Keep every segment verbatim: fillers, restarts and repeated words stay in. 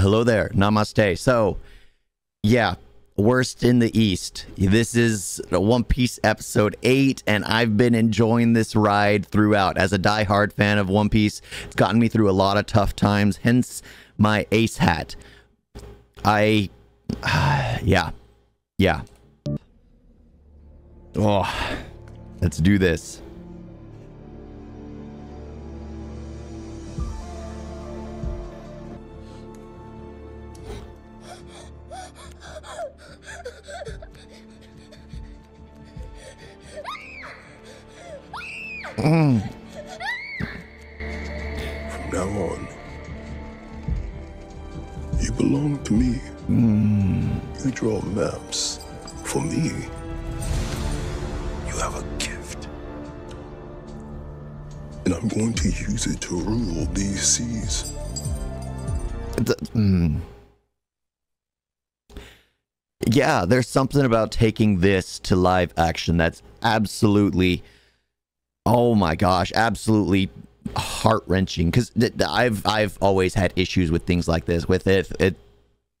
Hello there. Namaste. So, yeah, worst in the East. This is One Piece episode eight, and I've been enjoying this ride throughout. As a diehard fan of One Piece, it's gotten me through a lot of tough times, hence my ace hat. I, uh, yeah, yeah. Oh, let's do this. Mm. From now on, you belong to me. Mm. You draw maps for me. You have a gift, and I'm going to use it to rule these seas. The, mm. Yeah, there's something about taking this to live action that's absolutely, oh my gosh, absolutely heart-wrenching, because I've I've always had issues with things like this, with it, it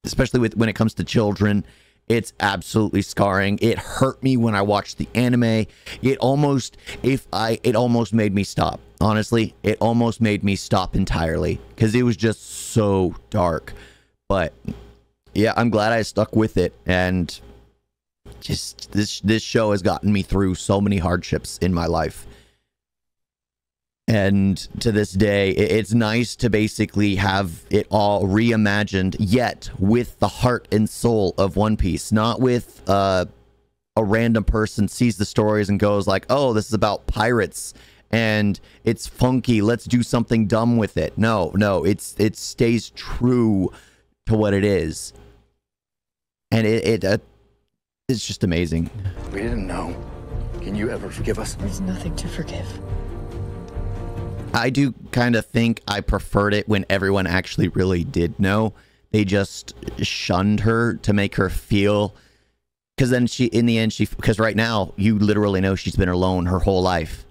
especially with when it comes to children. It's absolutely scarring. It hurt me when I watched the anime. It almost, if I, it almost made me stop. Honestly, it almost made me stop entirely because it was just so dark. But yeah, I'm glad I stuck with it, and just this this show has gotten me through so many hardships in my life. And to this day, it's nice to basically have it all reimagined, yet with the heart and soul of One Piece, not with uh, a random person sees the stories and goes like, oh, this is about pirates and it's funky, let's do something dumb with it. No, no, it's it stays true to what it is. And it, it uh, it's just amazing. We didn't know. Can you ever forgive us? There's nothing to forgive. I do kind of think I preferred it when everyone actually really did know. They just shunned her to make her feel, because then she, in the end, she, because right now you literally know she's been alone her whole life.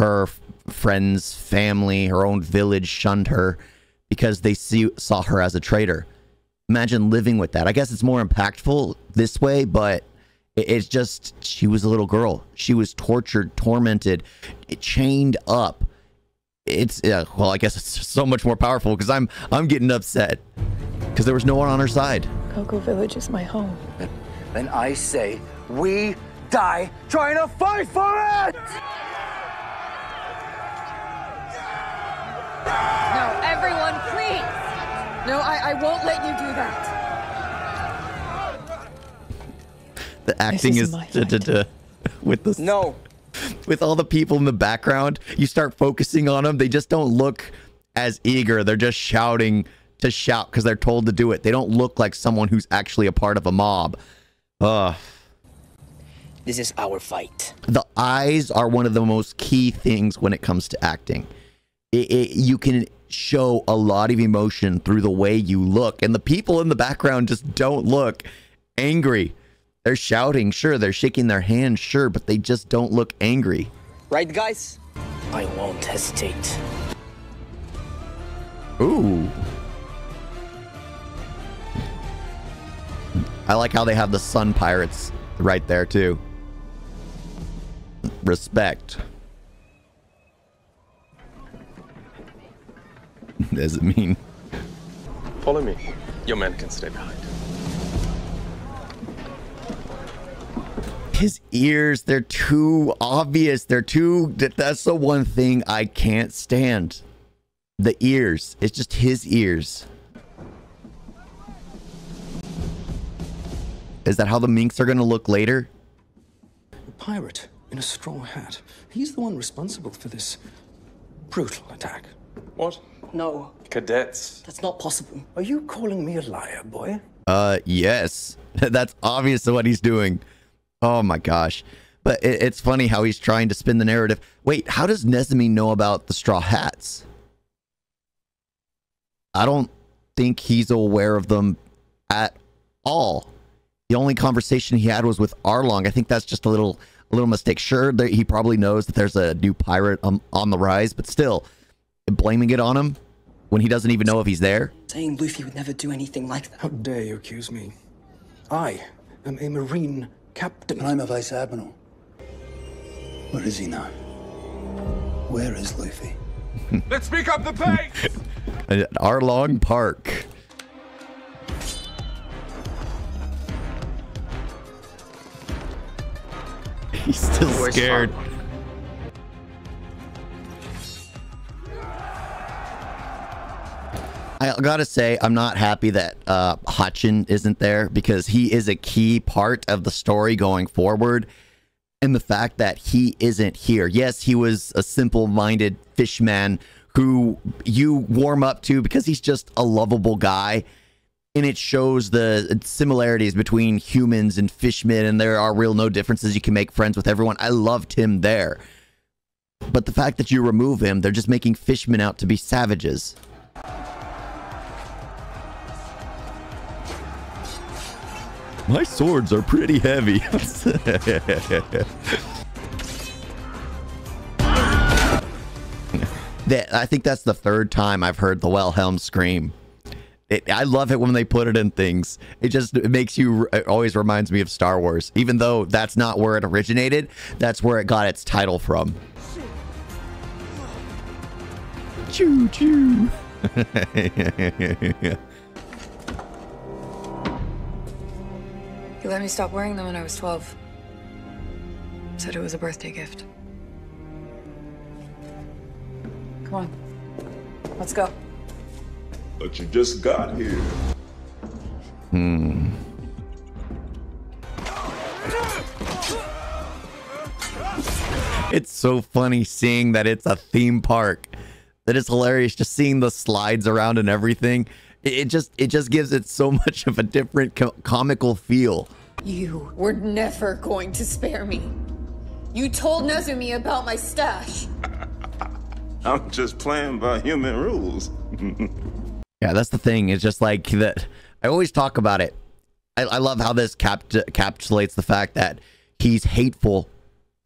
Her friends, family, her own village shunned her because they see, saw her as a traitor. Imagine living with that. I guess it's more impactful this way, but it's just, she was a little girl. She was tortured, tormented, chained up. It's uh, well, I guess it's so much more powerful because I'm I'm getting upset because there was no one on her side. Cocoa Village is my home. And I say we die trying to fight for it. No, everyone, please. No, I I won't let you do that. The acting this is, is duh, duh, duh, with the no. With all the people in the background, you start focusing on them. They just don't look as eager. They're just shouting to shout because they're told to do it. They don't look like someone who's actually a part of a mob. Ugh. This is our fight. The eyes are one of the most key things when it comes to acting. It, it, you can show a lot of emotion through the way you look. And the people in the background just don't look angry. They're shouting, sure, they're shaking their hands, sure, but they just don't look angry. Right, guys? I won't hesitate. Ooh. I like how they have the Sun Pirates right there, too. Respect. Does it mean? Follow me. Your man can stay behind. His ears, they're too obvious. They're too, that's the one thing I can't stand. The ears, it's just his ears. Is that how the minks are gonna look later? The pirate in a straw hat. He's the one responsible for this brutal attack. What? No. Cadets. That's not possible. Are you calling me a liar, boy? Uh, yes. That's obvious what he's doing. Oh my gosh. But it, it's funny how he's trying to spin the narrative. Wait, how does Nezumi know about the straw hats? I don't think he's aware of them at all. The only conversation he had was with Arlong. I think that's just a little a little mistake. Sure, he probably knows that there's a new pirate um, on the rise, but still, blaming it on him, when he doesn't even know if he's there? Saying Luffy would never do anything like that. How dare you accuse me? I am a Marine captain. I'm a Vice Admiral. Where is he now? Where is Luffy? Let's pick up the pace! At Arlong Park. He's still Where's scared. Fun? I gotta say, I'm not happy that uh, Hachin isn't there, because he is a key part of the story going forward. And the fact that he isn't here. Yes, he was a simple-minded fishman who you warm up to because he's just a lovable guy. And it shows the similarities between humans and fishmen, and there are real no differences. You can make friends with everyone. I loved him there. But the fact that you remove him, they're just making fishmen out to be savages. My swords are pretty heavy. that, I think that's the third time I've heard the Wilhelm scream. It, I love it when they put it in things. It just it makes you, it always reminds me of Star Wars. Even though that's not where it originated, that's where it got its title from. Choo choo. He let me stop wearing them when I was twelve. Said it was a birthday gift. Come on, let's go. But you just got here. Hmm. It's so funny seeing that it's a theme park. That is hilarious, just seeing the slides around and everything. It just it just gives it so much of a different co comical feel. You were never going to spare me. You told Nezumi about my stash. I'm just playing by human rules. Yeah, that's the thing. It's just like that. I always talk about it. I, I love how this capt encapsulates the fact that he's hateful.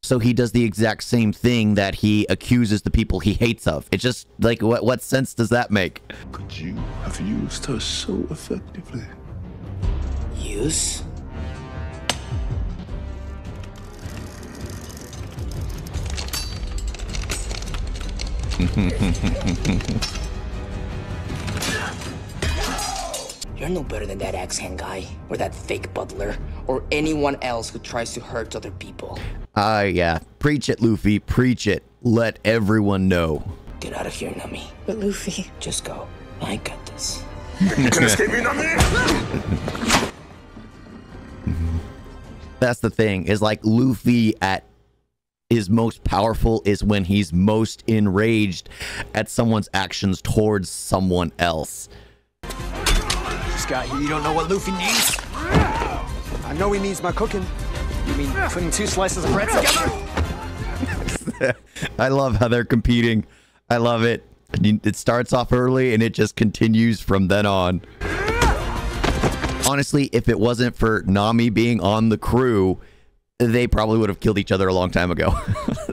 So he does the exact same thing that he accuses the people he hates of. It's just like, what, what sense does that make? Could you have used her so effectively? Use? You're no better than that accent guy, or that fake butler, or anyone else who tries to hurt other people. Ah, uh, yeah. Preach it, Luffy. Preach it. Let everyone know. Get out of here, Nami. But Luffy... Just go. I got this. You can escape me, Nami! That's the thing, is like Luffy at his most powerful is when he's most enraged at someone's actions towards someone else. Sky, you don't know what Luffy needs? I know he needs my cooking. You mean putting two slices of bread together? I love how they're competing. I love it. It starts off early and it just continues from then on. Honestly, if it wasn't for Nami being on the crew, they probably would have killed each other a long time ago.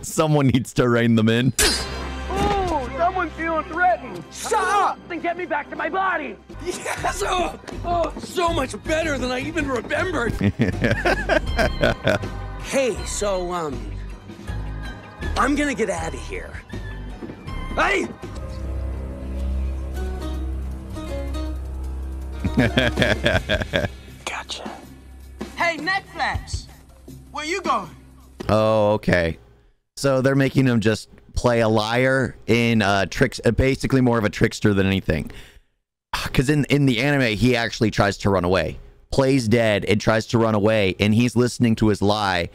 Someone needs to rein them in. Oh, someone's feeling threatened. Shut up and get me back to my body. Yes! Oh, oh, so much better than I even remembered. Hey, so, um, I'm gonna get out of here. Hey! Gotcha. Hey, Netflix! Where you going? Oh, okay. So they're making him just play a liar in uh, tricks, uh, basically more of a trickster than anything. Because in, in the anime, he actually tries to run away. Plays dead and tries to run away. And he's listening to his lie,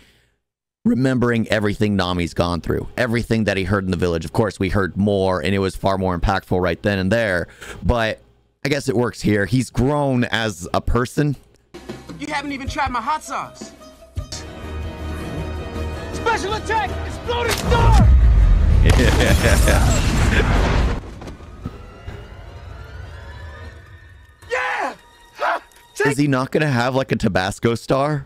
remembering everything Nami's gone through. Everything that he heard in the village. Of course, we heard more, and it was far more impactful right then and there. But I guess it works here. He's grown as a person. You haven't even tried my hot sauce. Special attack! Exploding star! Yeah! Yeah! Huh? Is he not gonna have like a Tabasco star?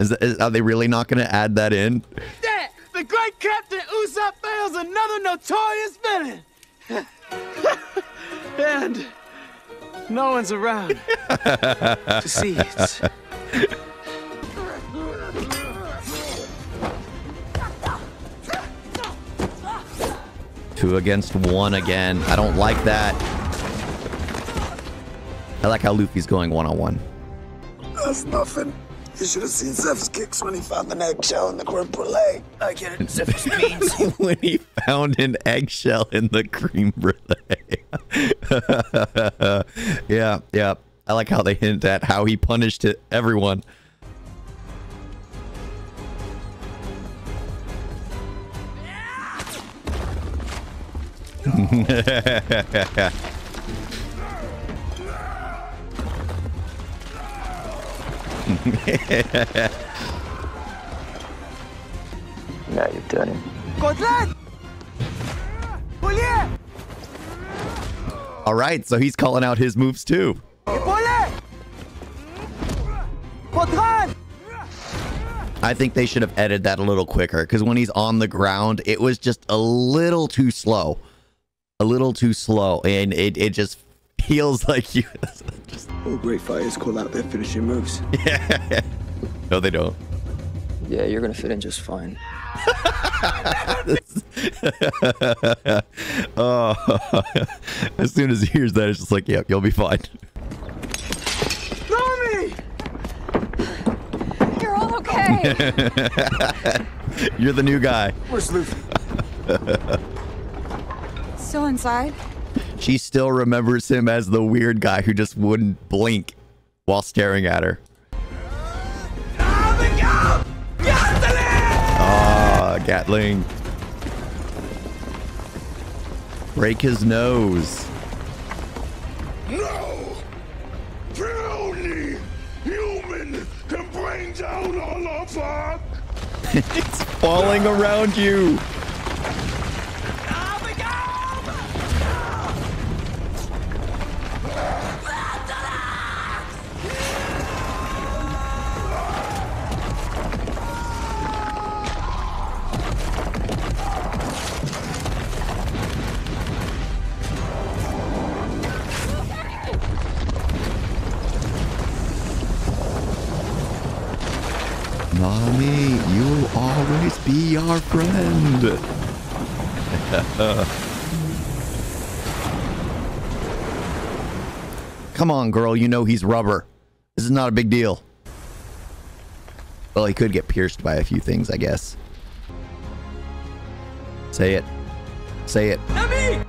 Is, is are they really not gonna add that in? Yeah! The great Captain Usopp fails another notorious villain! band. No one's around to see it. Two against one again. I don't like that. I like how Luffy's going one-on-one. That's nothing. You should have seen Zeph's kicks when he found an eggshell in the creme brulee. I get it. Zeph's means. When he found an eggshell in the creme brulee. Yeah, yeah. I like how they hint at how he punished it, everyone. Yeah. Now you've done it. All right, so he's calling out his moves too. I think they should have edited that a little quicker, because when he's on the ground, it was just a little too slow. A little too slow, and it, it just feels like you... just... Oh, great fires call out their finishing moves. Yeah. No, they don't. Yeah, you're going to fit in just fine. Oh, as soon as he hears that, it's just like, yep, yeah, you'll be fine. Nami! You're all okay. You're the new guy. Where's Luffy? Still inside? She still remembers him as the weird guy who just wouldn't blink while staring at her. Ah, oh, Gatling. Break his nose. No! The only human can bring down all of us. It's falling around you. Nami, you will always be our friend. Come on, girl. You know he's rubber. This is not a big deal. Well, he could get pierced by a few things, I guess. Say it. Say it. Nami!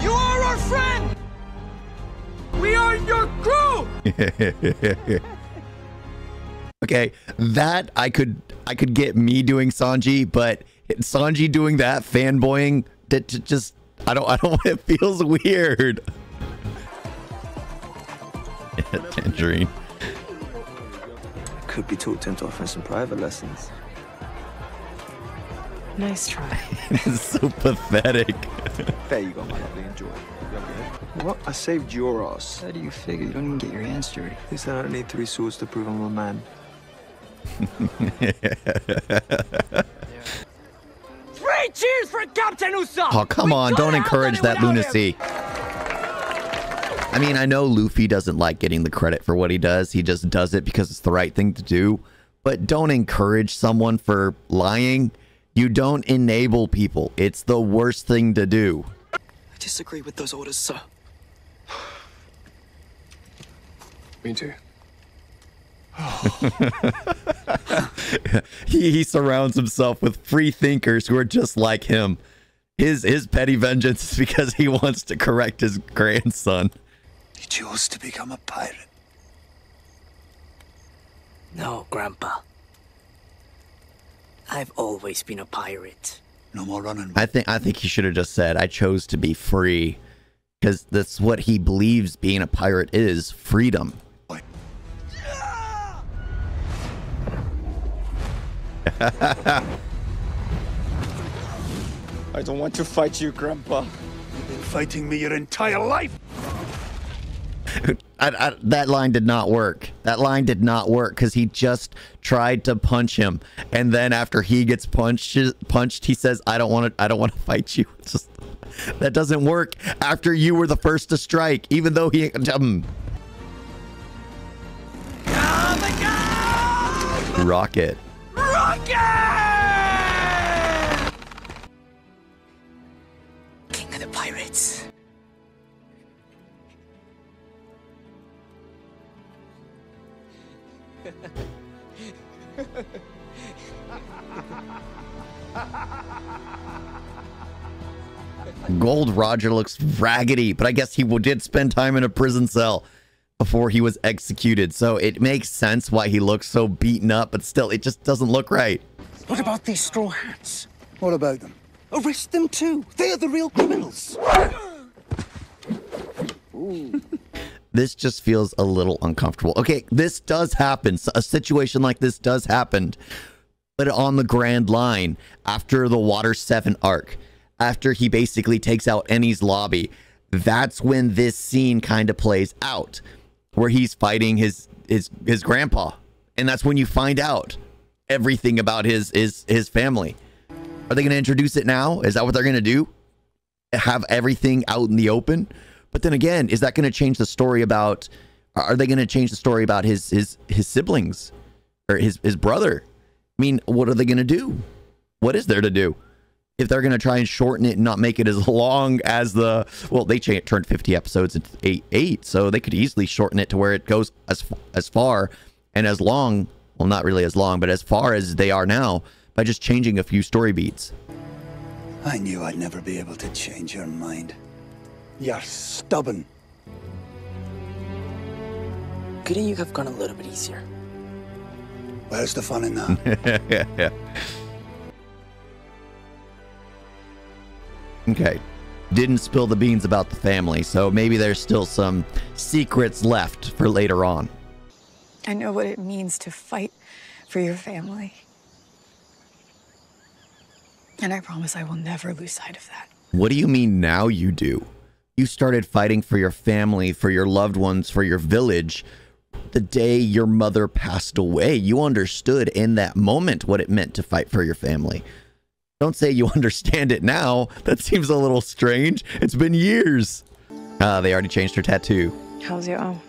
You are our friend! We are your crew! Okay, that I could I could get me doing Sanji, but Sanji doing that fanboying, that just I don't I don't it feels weird. Tangerine could be talked into offering some private lessons. Nice try. It's so pathetic. There you go, my lovely. Enjoy. What? I saved your ass. How do you figure? You don't even get your hands dirty. At least I don't need three swords to prove I'm a man. Three cheers for Captain Usopp! Oh, come we on, don't encourage that lunacy. Him. I mean, I know Luffy doesn't like getting the credit for what he does. He just does it because it's the right thing to do. But don't encourage someone for lying. You don't enable people. It's the worst thing to do. I disagree with those orders, sir. Me too. he, he surrounds himself with free thinkers who are just like him. His his petty vengeance is because he wants to correct his grandson. He chose to become a pirate. No, Grandpa. I've always been a pirate. No more running. I think I think he should have just said, "I chose to be free," because that's what he believes being a pirate is: freedom. I don't want to fight you, Grandpa. You've been fighting me your entire life. I, I, that line did not work. That line did not work because he just tried to punch him, and then after he gets punched, punched, he says, "I don't want to. I don't want to fight you." It's just That doesn't work after you were the first to strike, even though he... Um, Rocket. Rocket! King of the pirates. Gold Roger looks raggedy, but I guess he did spend time in a prison cell before he was executed, so it makes sense why he looks so beaten up, but still, it just doesn't look right. What about these straw hats? What about them? Arrest them too! They are the real criminals! This just feels a little uncomfortable. Okay, this does happen. A situation like this does happen, but on the Grand Line, after the Water seven arc, after he basically takes out Enies Lobby, that's when this scene kind of plays out, where he's fighting his his his grandpa, and that's when you find out everything about his his his family. Are they going to introduce it now? Is that what they're going to do? Have everything out in the open? But then again, is that going to change the story about? Are they going to change the story about his his his siblings or his his brother? I mean, what are they going to do? What is there to do? If they're going to try and shorten it and not make it as long as the, well, they changed, turned fifty episodes into eight, eight, so they could easily shorten it to where it goes as, as far and as long, well, not really as long, but as far as they are now by just changing a few story beats. I knew I'd never be able to change your mind. You're stubborn. Couldn't you have gone a little bit easier? Where's the fun in that? Yeah. Okay, didn't spill the beans about the family, so maybe there's still some secrets left for later on. I know what it means to fight for your family. And I promise I will never lose sight of that. What do you mean now you do? You started fighting for your family, for your loved ones, for your village, the day your mother passed away. You understood in that moment what it meant to fight for your family. Don't say you understand it now. That seems a little strange. It's been years. Uh, they already changed her tattoo. How's your own?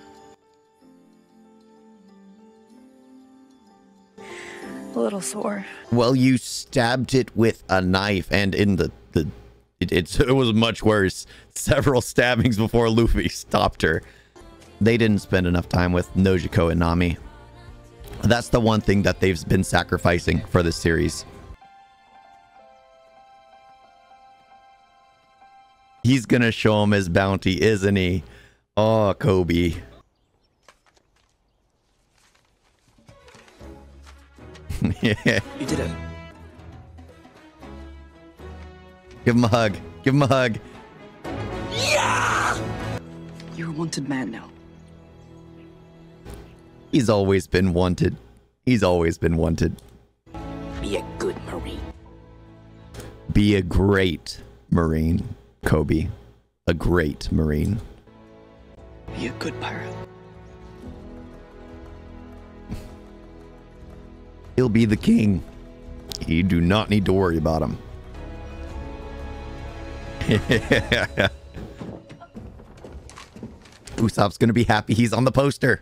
A little sore. Well, you stabbed it with a knife, and in the the, it, it, it was much worse. Several stabbings before Luffy stopped her. They didn't spend enough time with Nojiko and Nami. That's the one thing that they've been sacrificing for this series. He's gonna show him his bounty, isn't he? Oh, Koby. Yeah. You did it. Give him a hug. Give him a hug. Yeah! You're a wanted man now. He's always been wanted. He's always been wanted. Be a good Marine. Be a great Marine. Koby, a great Marine. Be a good pirate. He'll be the king. You do not need to worry about him. Usopp's gonna be happy he's on the poster.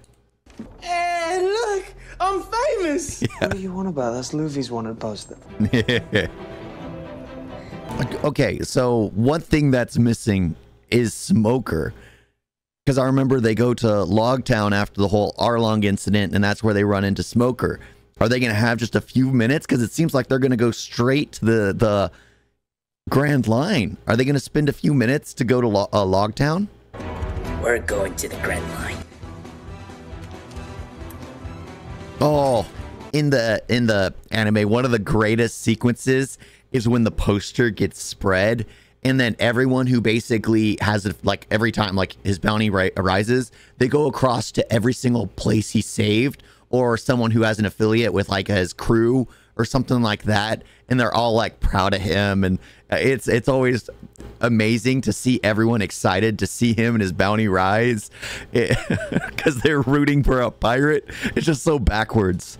Hey, look! I'm famous! Yeah. What do you want about? That's Luffy's wanted poster. Okay, so one thing that's missing is Smoker, because I remember they go to Log Town after the whole Arlong incident, and that's where they run into Smoker. Are they going to have just a few minutes? Because it seems like they're going to go straight to the the Grand Line. Are they going to spend a few minutes to go to Lo uh, Log Town? We're going to the Grand Line. Oh, in the in the anime, one of the greatest sequences is when the poster gets spread, and then everyone who basically has it, like every time like his bounty rises, they go across to every single place he saved or someone who has an affiliate with like his crew or something like that, and they're all like proud of him, and it's it's always amazing to see everyone excited to see him and his bounty rise because they're rooting for a pirate. It's just so backwards.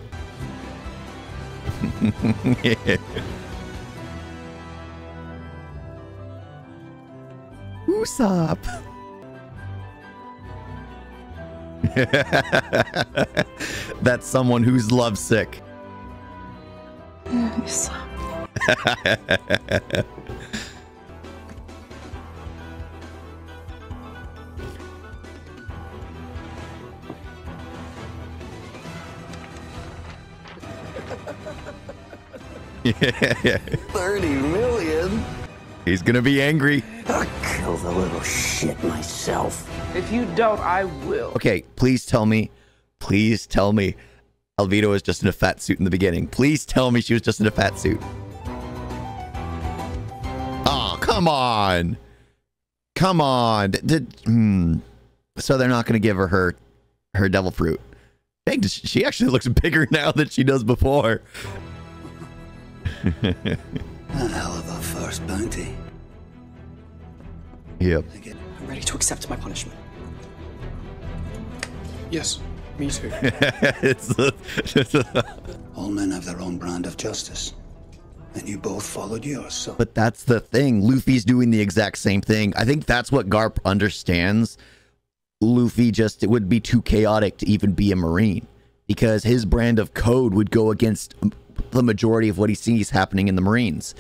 Yeah. Usopp. That's someone who's lovesick. Usopp. Yeah. thirty million. He's gonna be angry. I'll kill the little shit myself. If you don't, I will. Okay, please tell me. Please tell me. Alvito was just in a fat suit in the beginning. Please tell me she was just in a fat suit. Oh, come on. Come on. Did, hmm. So they're not gonna give her her, her devil fruit. Dang, she actually looks bigger now than she does before. A hell of a first bounty. Yep. I'm ready to accept my punishment. Yes, me too. It's a, it's a... All men have their own brand of justice, and you both followed yours. So. But that's the thing. Luffy's doing the exact same thing. I think that's what Garp understands. Luffy just, it would be too chaotic to even be a Marine, because his brand of code would go against the majority of what he sees happening in the Marines.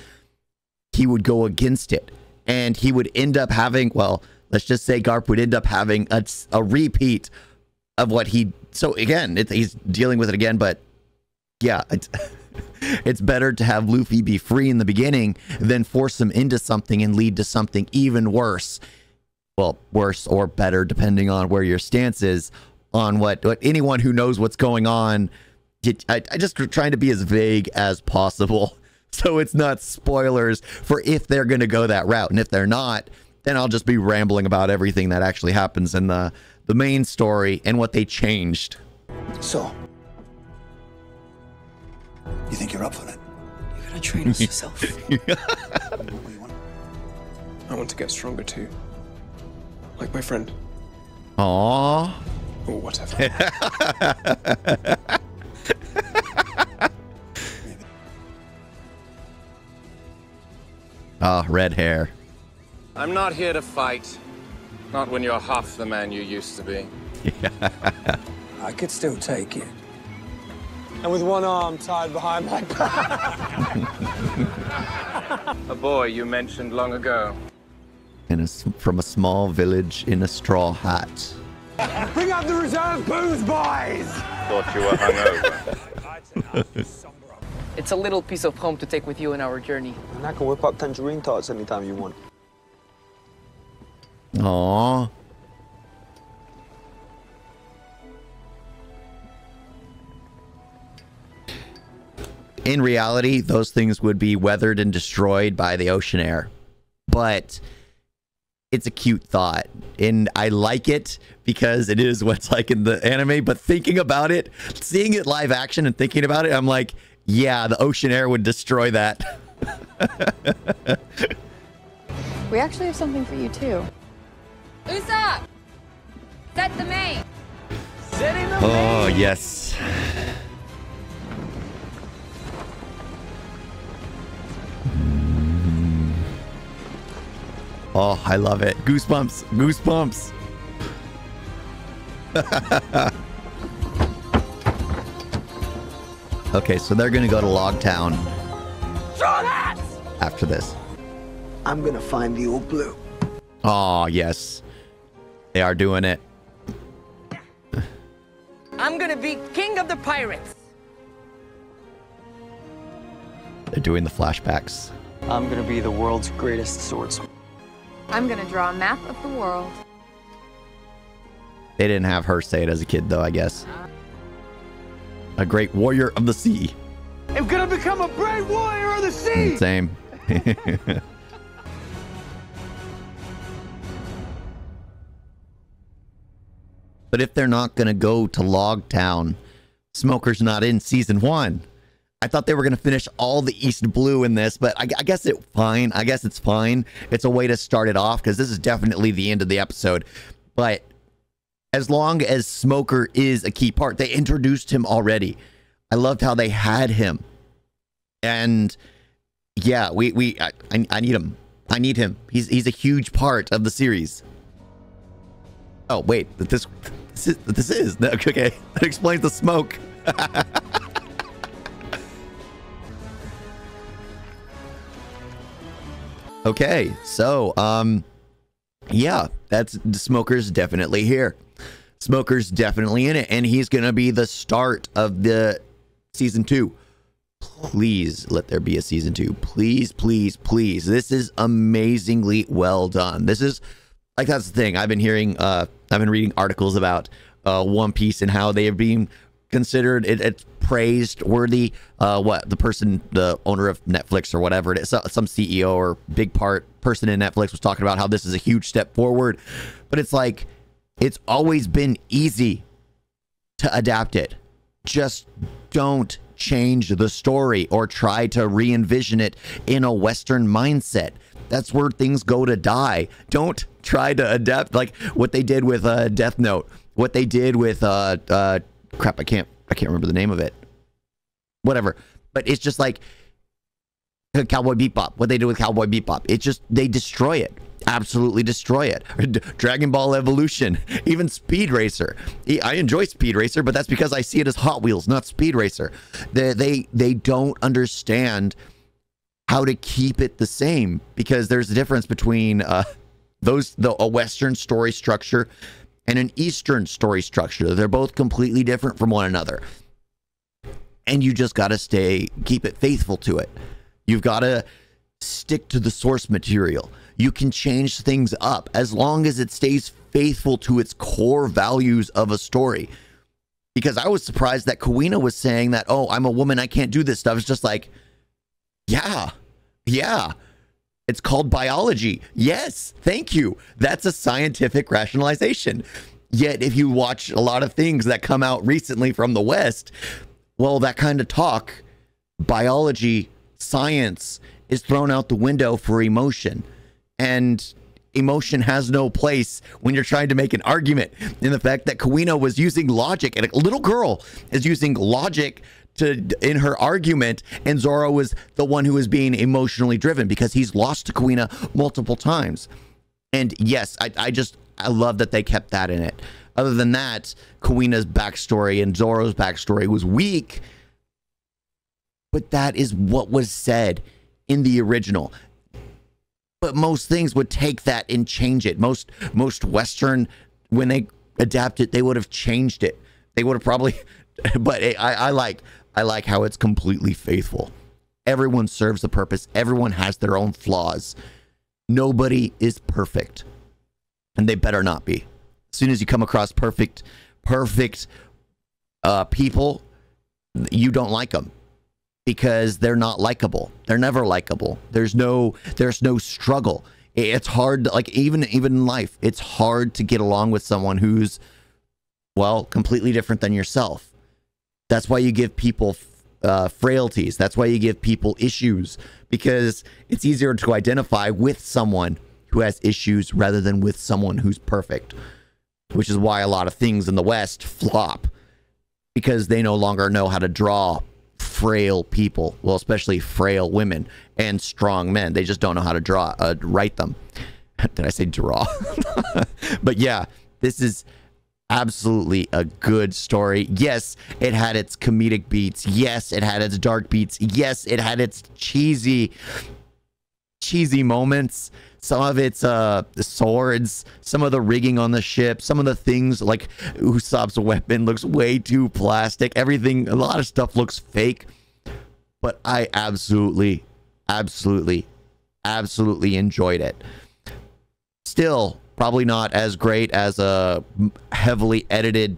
He would go against it, and he would end up having, well, let's just say Garp would end up having a, a repeat of what he, so again, it, he's dealing with it again, but yeah, it's, it's better to have Luffy be free in the beginning than force him into something and lead to something even worse. Well, worse or better, depending on where your stance is on what, what anyone who knows what's going on. I, I just trying to be as vague as possible, so it's not spoilers for if they're going to go that route. And if they're not, then I'll just be rambling about everything that actually happens in the, the main story and what they changed. So, you think you're up for it? You're going to train us yourself. I want to get stronger too. Like my friend. Aww. Or whatever. Ah, oh, red hair. I'm not here to fight. Not when you're half the man you used to be. Yeah. I could still take it. And with one arm tied behind my back. A boy you mentioned long ago. In a, from a small village in a straw hat. Bring up the reserve booze, boys! Thought you were hungover. It's a little piece of home to take with you on our journey. And I can whip up tangerine tarts anytime you want. Aww. In reality, those things would be weathered and destroyed by the ocean air. But it's a cute thought, and I like it because it is what's like in the anime. But thinking about it, seeing it live action and thinking about it, I'm like, yeah, the ocean air would destroy that. We actually have something for you too. Usopp! Set the main! Set in the main! Oh, yes. Oh, I love it. Goosebumps. Goosebumps. Okay, so they're gonna go to Log Town after this. I'm gonna find the old blue. Oh yes, they are doing it. I'm gonna be king of the pirates. They're doing the flashbacks. I'm gonna be the world's greatest swordsman. I'm gonna draw a map of the world. They didn't have her say it as a kid though, I guess. A great warrior of the sea. I'm gonna become a brave warrior of the sea. Same. But if they're not gonna go to Log Town, Smoker's not in season one. I thought they were gonna finish all the East Blue in this, but I, I guess it's fine. I guess it's fine. It's a way to start it off because this is definitely the end of the episode. But as long as Smoker is a key part, they introduced him already. I loved how they had him. And yeah, we, we, I, I need him. I need him. He's he's a huge part of the series. Oh wait, this this is this is okay. That explains the smoke. Okay, so um, yeah, that's Smoker's definitely here. Smoker's definitely in it, and he's gonna be the start of the season two. Please let there be a season two. Please, please, please. This is amazingly well done. This is like, that's the thing. I've been hearing, uh, I've been reading articles about uh, One Piece and how they are being considered it, it's praised worthy. Uh, what the person, the owner of Netflix or whatever, it is, some C E O or big part person in Netflix was talking about how this is a huge step forward. But it's like, it's always been easy to adapt it. Just don't change the story or try to re-envision it in a Western mindset. That's where things go to die. Don't try to adapt like what they did with uh, Death Note, what they did with uh, uh, crap. I can't, I can't remember the name of it. Whatever. But it's just like Cowboy Bebop. What they did with Cowboy Bebop. It's just they destroy it. Absolutely destroy it. Dragon Ball Evolution, even Speed Racer. I enjoy Speed Racer, but that's because I see it as Hot Wheels, not Speed Racer. They they, they don't understand how to keep it the same, because there's a difference between uh, those the a Western story structure and an Eastern story structure. They're both completely different from one another, and you just got to stay keep it faithful to it. You've got to stick to the source material. You can change things up as long as it stays faithful to its core values of a story. Because I was surprised that Kawina was saying that, oh, I'm a woman, I can't do this stuff. It's just like, yeah, yeah. It's called biology. Yes, thank you. That's a scientific rationalization. Yet if you watch a lot of things that come out recently from the West, well, that kind of talk, biology, science, is thrown out the window for emotion. And emotion has no place when you're trying to make an argument. In the fact that Kawina was using logic, and a little girl is using logic to in her argument, and Zoro was the one who is being emotionally driven because he's lost to Kawina multiple times. And yes, I, I just, I love that they kept that in it. Other than that, Kawina's backstory and Zoro's backstory was weak, but that is what was said in the original. But most things would take that and change it. Most most Western, when they adapt it, they would have changed it. They would have probably, but I, I like I like how it's completely faithful. Everyone serves a purpose. Everyone has their own flaws. Nobody is perfect, and they better not be. As soon as you come across perfect, perfect uh, people, you don't like them. Because they're not likable. They're never likable. There's no, there's no struggle. It's hard, like even, even in life, it's hard to get along with someone who's, well, completely different than yourself. That's why you give people uh, frailties. That's why you give people issues, because it's easier to identify with someone who has issues rather than with someone who's perfect, which is why a lot of things in the West flop, because they no longer know how to draw frail people, well, especially frail women and strong men. They just don't know how to draw, uh, write them. Did I say draw? But yeah, this is absolutely a good story. Yes, it had its comedic beats. Yes, it had its dark beats. Yes, it had its cheesy, cheesy moments. Some of its uh, swords, some of the rigging on the ship, some of the things like Usopp's weapon looks way too plastic. Everything, a lot of stuff looks fake. But I absolutely, absolutely, absolutely enjoyed it. Still, probably not as great as a heavily edited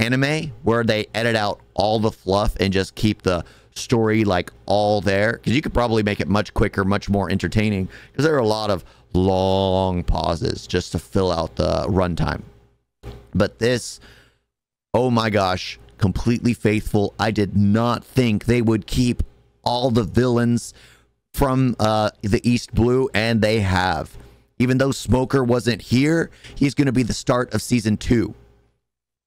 anime where they edit out all the fluff and just keep the story like all there, because you could probably make it much quicker, much more entertaining, because there are a lot of long pauses just to fill out the runtime. But this, oh my gosh, completely faithful. I did not think they would keep all the villains from uh the East Blue, and they have. Even though Smoker wasn't here, he's going to be the start of season two,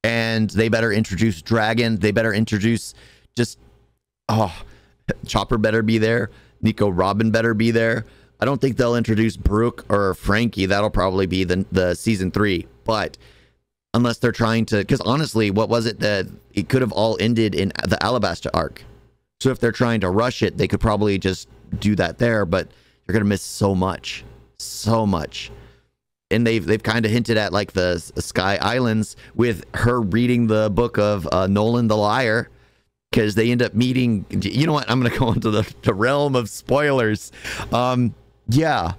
and they better introduce Dragon. They better introduce just, oh, Chopper better be there. Nico Robin better be there. I don't think they'll introduce Brook or Frankie. That'll probably be the, the season three. But unless they're trying to, because honestly, what was it that it could have all ended in the Alabasta arc? So if they're trying to rush it, they could probably just do that there, but you're going to miss so much, so much. And they've, they've kind of hinted at like the Sky Islands with her reading the book of uh, Nolan the Liar, because they end up meeting, you know what, I'm going to go into the, the realm of spoilers. Um, yeah,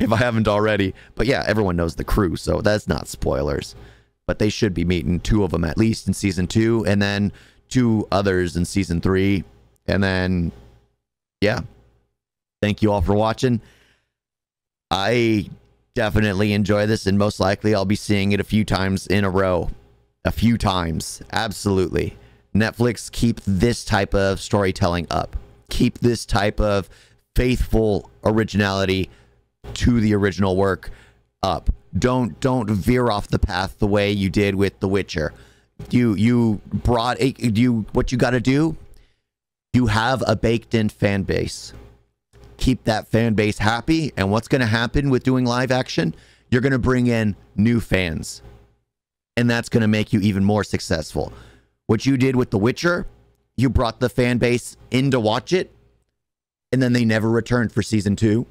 if I haven't already, but yeah, everyone knows the crew, so that's not spoilers, but they should be meeting two of them at least in season two, and then two others in season three. And then, yeah, thank you all for watching. I definitely enjoy this, and most likely I'll be seeing it a few times in a row. A few times. Absolutely. Netflix, keep this type of storytelling up. Keep this type of faithful originality to the original work up. Don't don't veer off the path the way you did with The Witcher. You you brought you what you got to do. You have a baked-in fan base. Keep that fan base happy, and what's going to happen with doing live action? You're going to bring in new fans, and that's going to make you even more successful. What you did with The Witcher, you brought the fan base in to watch it, and then they never returned for season two,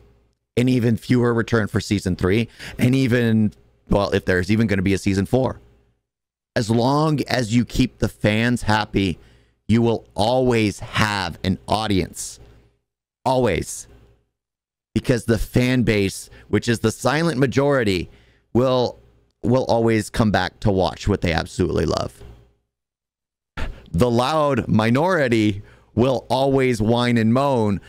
and even fewer returned for season three, and even, well, if there's even going to be a season four. As long as you keep the fans happy, you will always have an audience. Always. Because the fan base, which is the silent majority, will, will always come back to watch what they absolutely love. The loud minority will always whine and moan,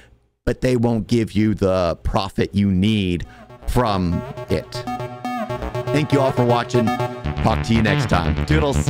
but they won't give you the profit you need from it. Thank you all for watching. Talk to you next time. Toodles.